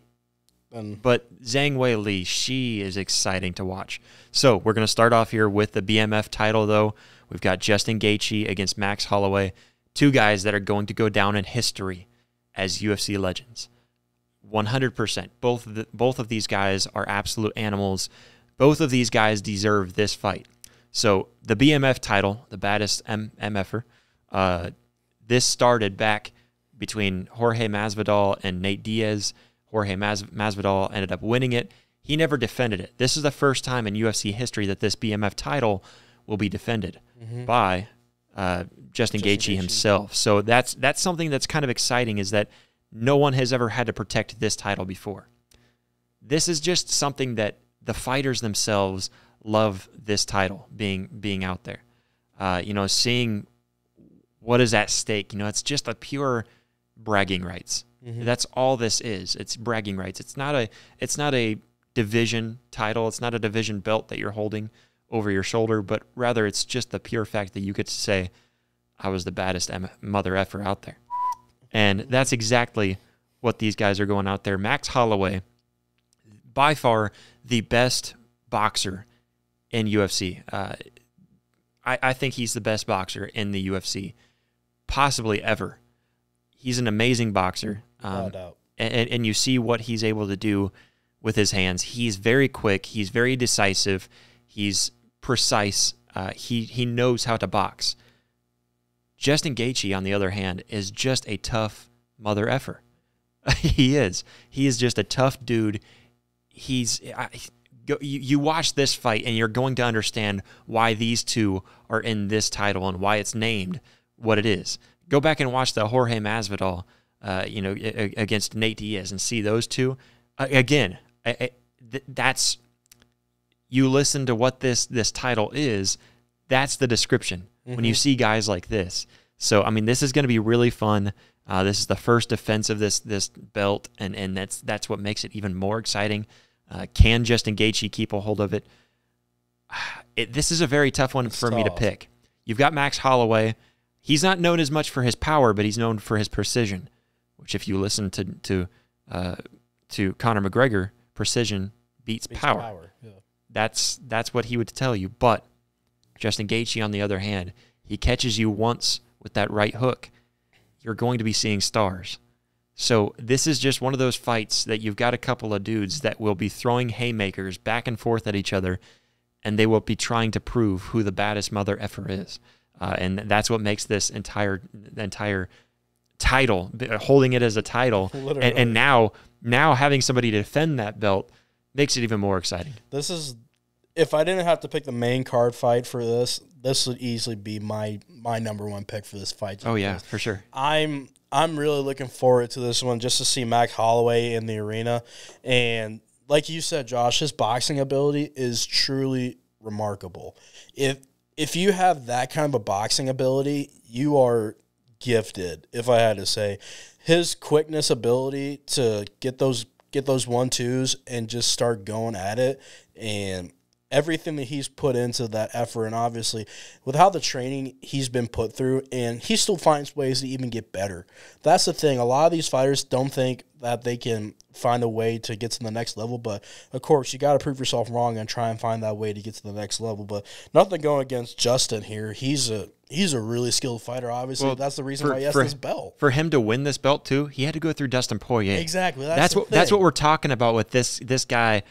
But Zhang Weili, she is exciting to watch. So we're going to start off here with the BMF title, though. We've got Justin Gaethje against Max Holloway, two guys that are going to go down in history as UFC legends. 100%. Both of these guys are absolute animals. Both of these guys deserve this fight. So the BMF title, the baddest MFer, this started back between Jorge Masvidal and Nate Diaz. Jorge Masvidal ended up winning it. He never defended it. This is the first time in UFC history that this BMF title will be defended by Justin Gaethje himself. So that's something that's kind of exciting, is that no one has ever had to protect this title before. This is just something that the fighters themselves love, this title being out there. You know, seeing what is at stake. You know, it's just a pure bragging rights. That's all this is. It's bragging rights. It's not a division title. It's not a division belt that you're holding over your shoulder, but rather it's just the pure fact that you get to say, I was the baddest mother effer out there. And that's exactly what these guys are going out there. Max Holloway, by far the best boxer in UFC. I think he's the best boxer in the UFC, possibly ever. He's an amazing boxer. And you see what he's able to do with his hands. He's very quick. He's very decisive. He's precise. He knows how to box. Justin Gaethje, on the other hand, is just a tough mother effer. He is. He is just a tough dude. You watch this fight, and you're going to understand why these two are in this title and why it's named what it is. Go back and watch the Jorge Masvidal against Nate Diaz and see those two. Again, that's, you listen to what this title is, that's the description when you see guys like this. So, I mean, this is going to be really fun. This is the first defense of this belt, and that's what makes it even more exciting. Can Justin Gaethje keep a hold of it? This is a very tough one for me to pick. You've got Max Holloway. He's not known as much for his power, but he's known for his precision, which, if you listen to Conor McGregor, precision beats power. Yeah. That's what he would tell you. But Justin Gaethje, on the other hand, he catches you once with that right hook, you're going to be seeing stars. So this is just one of those fights that you've got a couple of dudes that will be throwing haymakers back and forth at each other, and they will be trying to prove who the baddest mother effer is. And that's what makes this entire title, holding it as a title, and now having somebody to defend that belt, makes it even more exciting. This is, if I didn't have to pick the main card fight for this, this would easily be my #1 pick for this fight. Oh yeah, for sure. I'm really looking forward to this one, just to see Max Holloway in the arena, and like you said, Josh, his boxing ability is truly remarkable. If you have that kind of a boxing ability, you are gifted, if I had to say. His quickness ability to get those 1-2s and just start going at it, and everything that he's put into that effort, and obviously with how the training he's been put through, and he still finds ways to even get better. That's the thing. A lot of these fighters don't think that they can find a way to get to the next level, but of course you got to prove yourself wrong and try and find that way to get to the next level. But nothing going against Justin here. He's a really skilled fighter, obviously. Well, that's the reason why he has this belt. For him to win this belt too, he had to go through Dustin Poirier. Exactly. That's what we're talking about with this guy.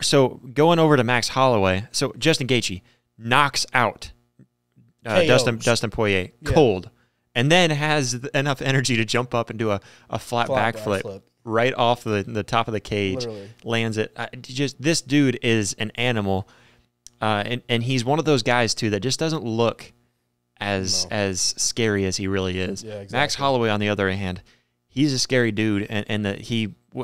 So going over to Max Holloway, so Justin Gaethje knocks out Dustin Poirier cold, and then has enough energy to jump up and do a flat backflip right off the top of the cage. Literally. Lands it. Just, this dude is an animal, and he's one of those guys too that just doesn't look as scary as he really is. Yeah, exactly. Max Holloway, on the other hand, he's a scary dude,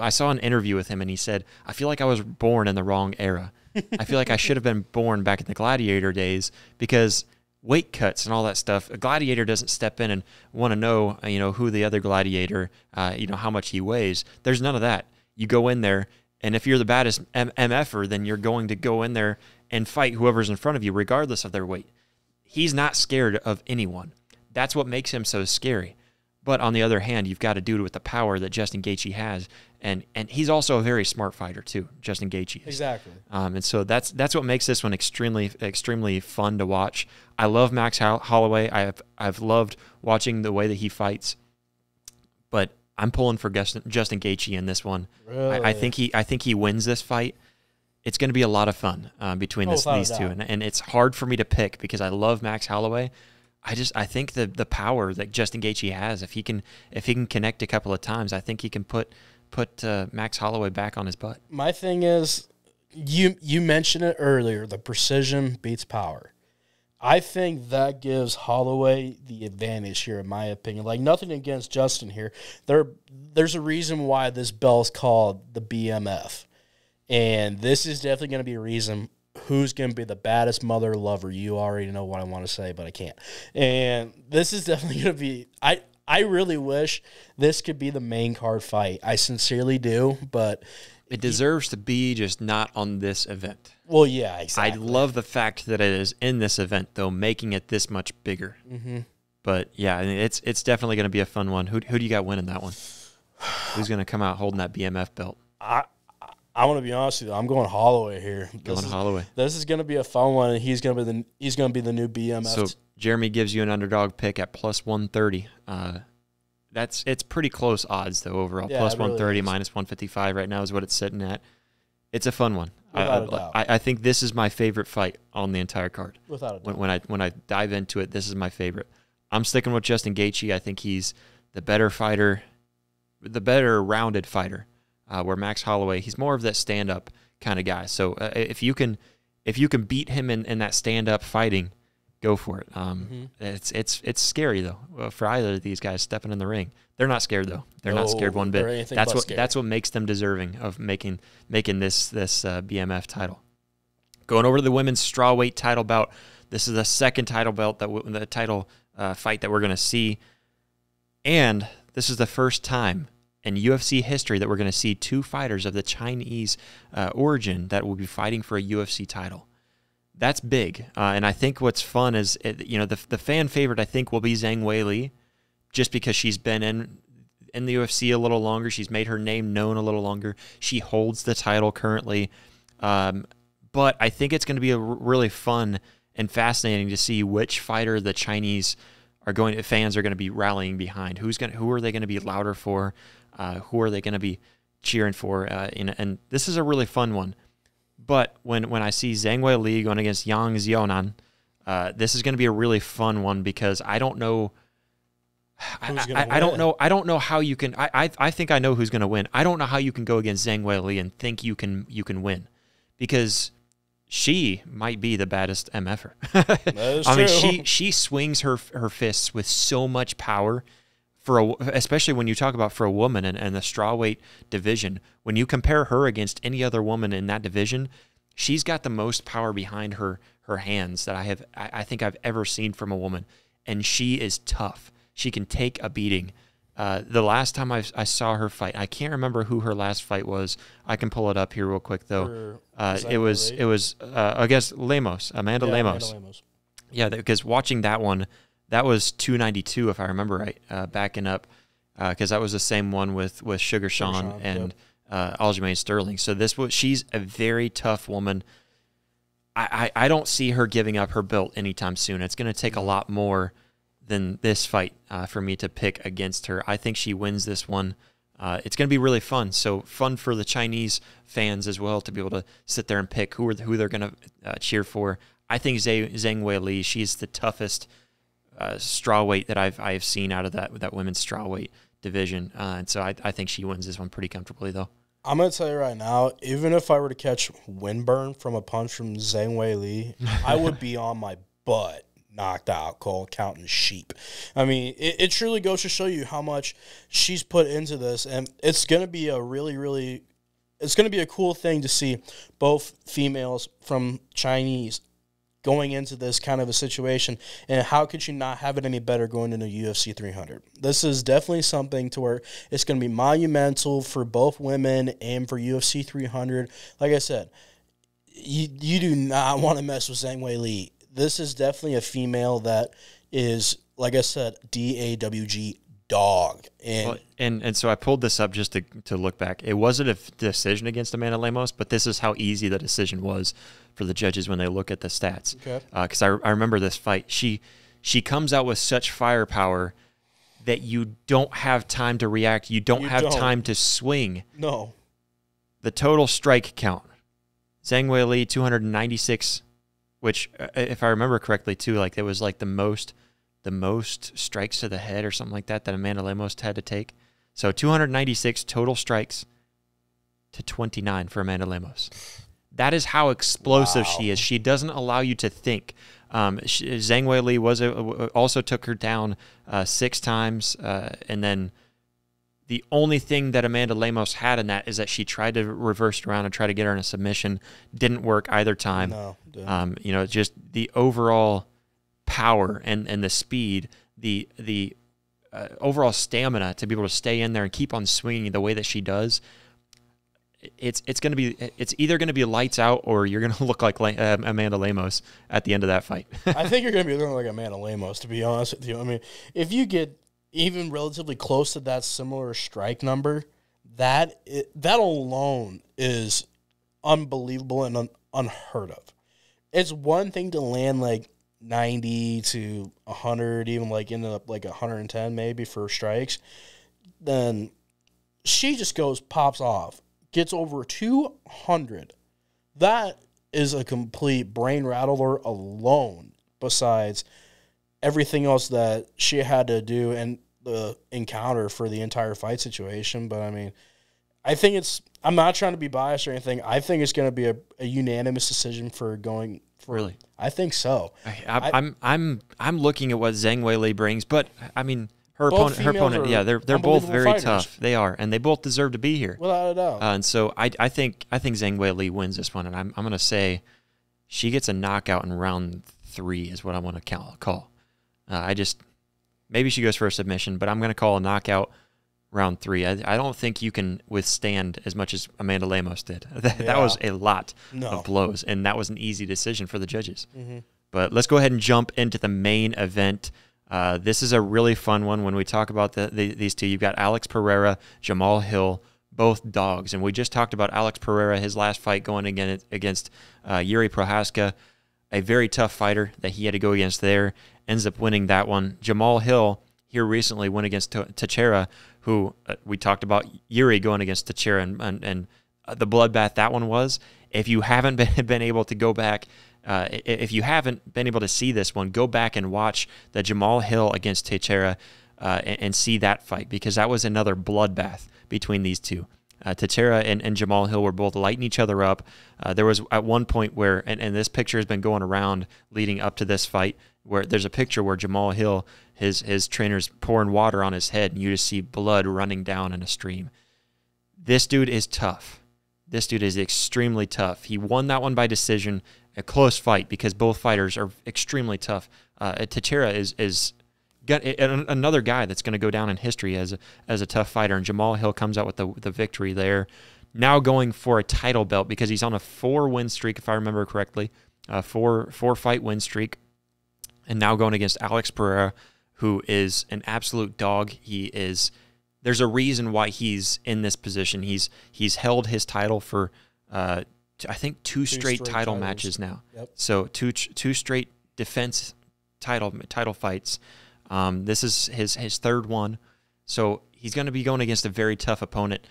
I saw an interview with him, and he said, I feel like I was born in the wrong era. I feel like I should have been born back in the gladiator days, because weight cuts and all that stuff, a gladiator doesn't step in and want to know, you know, who the other gladiator, you know, how much he weighs. There's none of that. You go in there, and if you're the baddest MFer, then you're going to go in there and fight whoever's in front of you, regardless of their weight. He's not scared of anyone. That's what makes him so scary. But on the other hand, you've got a dude with the power that Justin Gaethje has, and he's also a very smart fighter too. Justin Gaethje is. Exactly. And so that's what makes this one extremely fun to watch. I love Max Holloway. I've loved watching the way that he fights, but I'm pulling for Justin Gaethje in this one. Really? I think he wins this fight. It's going to be a lot of fun between these two, and it's hard for me to pick because I love Max Holloway. I think the power that Justin Gaethje has, if he can connect a couple of times, I think he can put Max Holloway back on his butt. My thing is, you mentioned it earlier, the precision beats power. I think that gives Holloway the advantage here, in my opinion. Like, nothing against Justin here. There's a reason why this belt's called the BMF, and this is definitely going to be a reason. Who's going to be the baddest mother lover? You already know what I want to say, but I can't. And this is definitely going to be – I really wish this could be the main card fight. I sincerely do, but – it deserves to be, just not on this event. Well, yeah, exactly. I love the fact that it is in this event, though, making it this much bigger. Mm-hmm. But, yeah, I mean, it's definitely going to be a fun one. Who do you got winning that one? Who's going to come out holding that BMF belt? I want to be honest with you. I'm going Holloway here. This is going to be a fun one, and he's going to be the new BMF. So Jeremy gives you an underdog pick at +130. It's pretty close odds though overall. Yeah, +130, -155 right now is what it's sitting at. It's a fun one. I think this is my favorite fight on the entire card. Without a doubt. When I dive into it, this is my favorite. I'm sticking with Justin Gaethje. I think he's the better fighter, the better rounded fighter. Where Max Holloway, he's more of that stand-up kind of guy. So if you can beat him in that stand-up fighting, go for it. It's scary though for either of these guys stepping in the ring. They're not scared though. They're not scared one bit. That's what makes them deserving of making this BMF title. Going over to the women's strawweight title bout. This is the second title belt fight that we're going to see, and this is the first time in UFC history that we're going to see two fighters of the Chinese origin that will be fighting for a UFC title. That's big. And I think what's fun is, the fan favorite, I think, will be Zhang Weili, just because she's been in the UFC a little longer. She's made her name known a little longer. She holds the title currently. But I think it's going to be really fun and fascinating to see which fighter the Chinese fans are going to be rallying behind. Who are they going to be louder for? Who are they going to be cheering for? And this is a really fun one. But when I see Zhang Weili going against Yang Zionan, this is going to be a really fun one because I don't know. I don't know how you can. I think I know who's going to win. I don't know how you can go against Zhang Weili and think you can win, because she might be the baddest MFer. I mean, she swings her fists with so much power. Especially when you talk about for a woman and the strawweight division, when you compare her against any other woman in that division, she's got the most power behind her hands that I think I've ever seen from a woman, and she is tough. She can take a beating. The last time I saw her fight, I can't remember who her last fight was. I can pull it up here real quick though. It was against Lemos, Amanda Lemos. Amanda Lemos. Yeah, because watching that one. That was 292, if I remember right, backing up, because that was the same one with Sugar Sean and Aljamain Sterling. So she's a very tough woman. I don't see her giving up her belt anytime soon. It's going to take a lot more than this fight for me to pick against her. I think she wins this one. It's going to be really fun. So fun for the Chinese fans as well to be able to sit there and pick who they're going to cheer for. I think Zhang Weili, she's the toughest strawweight that I've seen out of that women's strawweight division, and so I think she wins this one pretty comfortably though. I'm gonna tell you right now, even if I were to catch windburn from a punch from Zhang Weili, I would be on my butt, knocked out cold, counting sheep. I mean, it truly goes to show you how much she's put into this, and it's gonna be a really it's gonna be a cool thing to see both females from Chinese going into this kind of a situation, and how could you not have it any better going into UFC 300? This is definitely something to where it's going to be monumental for both women and for UFC 300. Like I said, you do not want to mess with Zhang Weili. This is definitely a female that is, like I said, DAWG dog. And, well, and so I pulled this up just to look back. It wasn't a decision against Amanda Lemos, but this is how easy the decision was for the judges when they look at the stats. Okay. Because I remember this fight. She comes out with such firepower that you don't have time to react. You don't have time to swing. No. The total strike count. Zhang Weili, 296, which, if I remember correctly, too, like it was like the most strikes to the head or something like that that Amanda Lemos had to take. So 296 total strikes to 29 for Amanda Lemos. That is how explosive she is. She doesn't allow you to think. Zhang Weili also took her down 6 times, and then the only thing that Amanda Lemos had in that is that she tried to reverse around and try to get her in a submission. Didn't work either time. No, you know, just the overall power and the speed, the overall stamina to be able to stay in there and keep on swinging the way that she does. It's either going to be lights out, or you're going to look like Amanda Lemos at the end of that fight. I think you're going to be looking like Amanda Lemos, to be honest with you. I mean, if you get even relatively close to that similar strike number, that alone is unbelievable and unheard of. It's one thing to land like 90 to 100, even like ended up like 110 maybe for strikes. Then she just goes, pops off, gets over 200. That is a complete brain rattler alone, besides everything else that she had to do and the encounter for the entire fight situation. But I mean, I think I'm not trying to be biased or anything. I think it's going to be a unanimous decision for going. Really? I think so. I'm looking at what Zhang Weili brings, but I mean, her opponent, yeah, they're both very fighters. Tough. They are, and they both deserve to be here. Without a doubt. And so I think Zhang Weili wins this one, and I'm going to say she gets a knockout in round 3 is what I want to call. Maybe she goes for a submission, but I'm going to call a knockout round 3. I don't think you can withstand as much as Amanda Lemos did. That was a lot of blows, and that was an easy decision for the judges. Mm-hmm. But let's go ahead and jump into the main event. This is a really fun one. When we talk about these two, you've got Alex Pereira, Jamahal Hill, both dogs. And we just talked about Alex Pereira, his last fight going against Yuri Procházka, a very tough fighter that he had to go against there, ends up winning that one. Jamahal Hill here recently went against Teixeira, who we talked about Yuri going against Teixeira and the bloodbath that one was. If you haven't been able to go back, if you haven't been able to see this one, go back and watch the Jamahal Hill against Teixeira and see that fight, because that was another bloodbath between these two. Teixeira and Jamahal Hill were both lighting each other up. There was at one point where, and this picture has been going around leading up to this fight, where there's a picture where Jamahal Hill, his trainer's pouring water on his head, and you just see blood running down in a stream. This dude is tough. This dude is extremely tough. He won that one by decision, a close fight, because both fighters are extremely tough. Teixeira is another guy that's going to go down in history as a tough fighter, and Jamahal Hill comes out with the victory there. Now going for a title belt, because he's on a 4-win streak, if I remember correctly, a 4-fight win streak, and now going against Alex Pereira, who is an absolute dog. There's a reason why he's in this position. He's held his title for I think two straight title matches now. Yep. So two straight defense title fights. This is his 3rd one, so he's going to be going against a very tough opponent.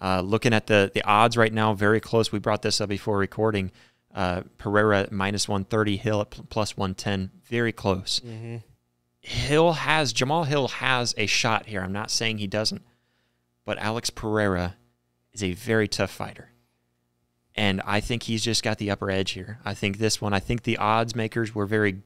Looking at the odds right now, very close. We brought this up before recording. Pereira -130, Hill at +110. Very close. Mm-hmm. Jamahal Hill has a shot here. I'm not saying he doesn't, but Alex Pereira is a very tough fighter, and I think he's just got the upper edge here. I think the odds makers were very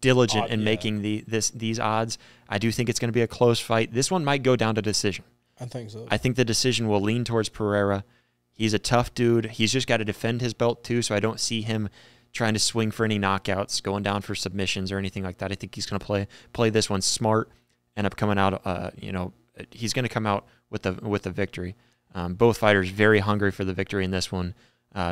diligent in making these odds. I do think it's going to be a close fight. This one might go down to decision. I think so. I think the decision will lean towards Pereira. He's a tough dude. He's just got to defend his belt too, so I don't see him trying to swing for any knockouts, going down for submissions or anything like that. I think he's going to play this one smart, end up coming out. You know, he's going to come out with a victory. Both fighters very hungry for the victory in this one,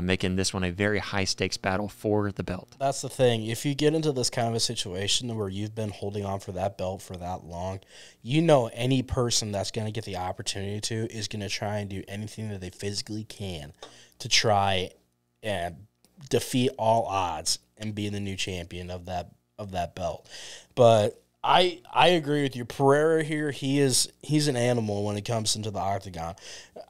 making this one a very high stakes battle for the belt. That's the thing. If you get into this kind of a situation where you've been holding on for that belt for that long, you know any person that's going to get the opportunity to is going to try and do anything that they physically can to try and defeat all odds and be the new champion of that belt. But I agree with you. Pereira here, he's an animal when it comes into the octagon.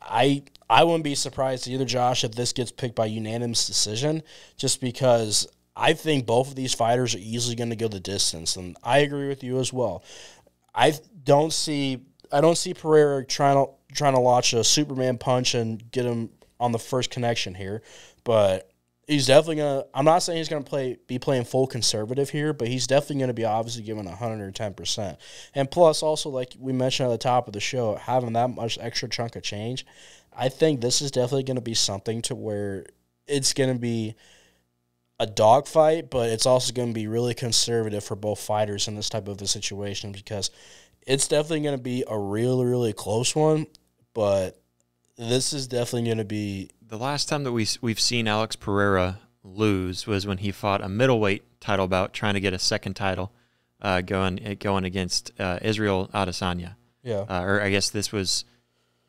I wouldn't be surprised either, Josh, if this gets picked by unanimous decision, just because I think both of these fighters are easily going to go the distance, and I agree with you as well. I don't see Pereira trying to launch a Superman punch and get him on the first connection here, but he's definitely going to – I'm not saying he's going to be playing full conservative here, but he's definitely going to be obviously giving 110%. And plus, also, like we mentioned at the top of the show, having that much extra chunk of change, I think this is definitely going to be something to where it's going to be a dogfight, but it's also going to be really conservative for both fighters in this type of a situation, because it's definitely going to be a really, really close one, but this is definitely going to be – the last time that we've seen Alex Pereira lose was when he fought a middleweight title bout, trying to get a second title, going against Israel Adesanya. Yeah. Or I guess this was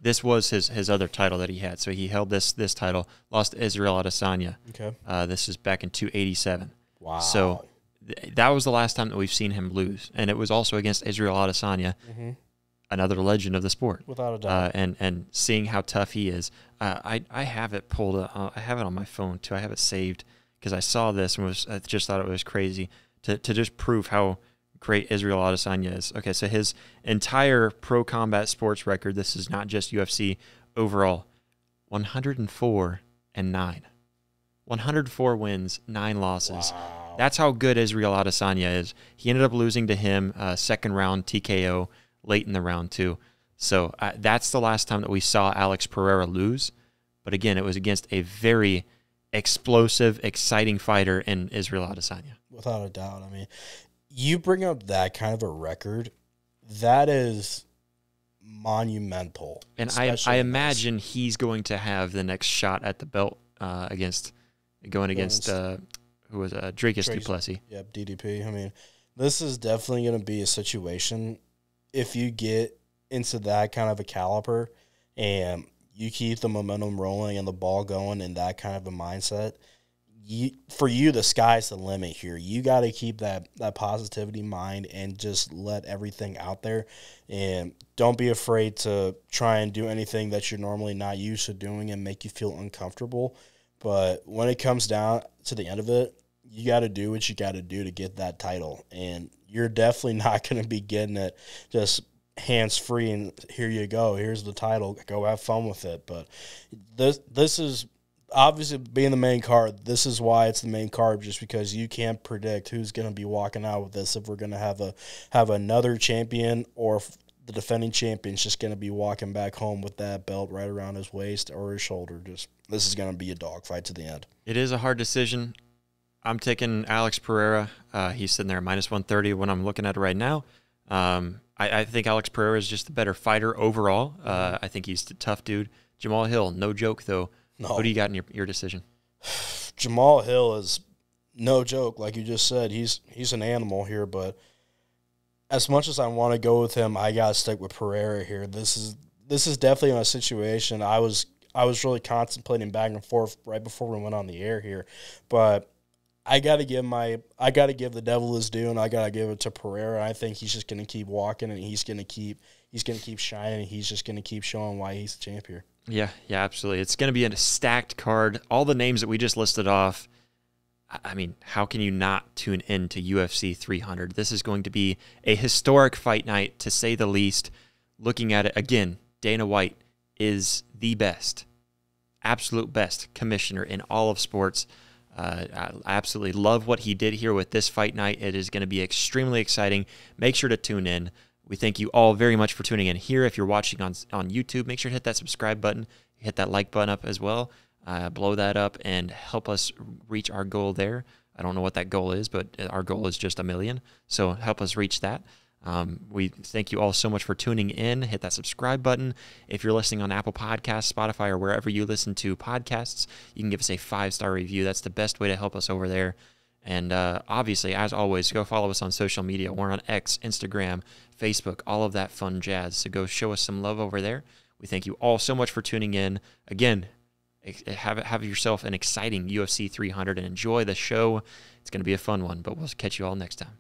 his other title that he had. So he held this title, lost to Israel Adesanya. Okay. This is back in 287. Wow. So that was the last time that we've seen him lose, and it was also against Israel Adesanya. Mm-hmm. Another legend of the sport, without a doubt, and seeing how tough he is, I have it pulled up. I have it on my phone too. I have it saved because I saw this and I just thought it was crazy to just prove how great Israel Adesanya is. Okay, so his entire pro combat sports record, this is not just UFC overall, 104-9, 104 wins, 9 losses. Wow. That's how good Israel Adesanya is. He ended up losing to him second round TKO. Late in the round, too. So that's the last time that we saw Alex Pereira lose. But again, it was against a very explosive, exciting fighter in Israel Adesanya. Without a doubt. I mean, you bring up that kind of a record, that is monumental. And I imagine he's going to have the next shot at the belt against who was Dricus Du Plessis. Yep, DDP. I mean, this is definitely going to be a situation. If you get into that kind of a caliber and you keep the momentum rolling and the ball going in that kind of a mindset, for you, the sky's the limit here. You got to keep that positivity mind and just let everything out there. And don't be afraid to try and do anything that you're normally not used to doing and make you feel uncomfortable. But when it comes down to the end of it, you got to do what you got to do to get that title. And you're definitely not going to be getting it just hands-free and here you go, here's the title, go have fun with it. But this is obviously being the main card. This is why it's the main card, just because you can't predict who's going to be walking out with this, if we're going to have another champion or if the defending champion's just going to be walking back home with that belt right around his waist or his shoulder. Just this is going to be a dogfight to the end. It is a hard decision. I'm taking Alex Pereira. He's sitting there at -130 when I'm looking at it right now. I think Alex Pereira is just the better fighter overall. I think he's a tough dude. Jamahal Hill, no joke, though. No. Who do you got in your decision? Jamahal Hill is no joke. Like you just said, he's an animal here. But as much as I want to go with him, I got to stick with Pereira here. This is definitely a situation I was really contemplating back and forth right before we went on the air here. But I gotta give the devil his due, and I gotta give it to Pereira. I think he's just gonna keep walking, and he's gonna keep shining, and he's just gonna keep showing why he's the champ here. Yeah, absolutely. It's gonna be a stacked card. All the names that we just listed off. I mean, how can you not tune in to UFC 300? This is going to be a historic fight night, to say the least. Looking at it again, Dana White is the best, absolute best commissioner in all of sports. I absolutely love what he did here with this fight night. It is going to be extremely exciting. Make sure to tune in. We thank you all very much for tuning in here. If you're watching on YouTube, make sure to hit that subscribe button, hit that like button up as well. blow that up and help us reach our goal there. I don't know what that goal is, but our goal is just 1 million. So help us reach that. We thank you all so much for tuning in. Hit that subscribe button. If you're listening on Apple Podcasts, Spotify, or wherever you listen to podcasts, you can give us a 5-star review. That's the best way to help us over there. And obviously, as always, go follow us on social media. We're on X, Instagram, Facebook, all of that fun jazz. So go show us some love over there. We thank you all so much for tuning in. Again, have yourself an exciting UFC 300 and enjoy the show. It's going to be a fun one, but we'll catch you all next time.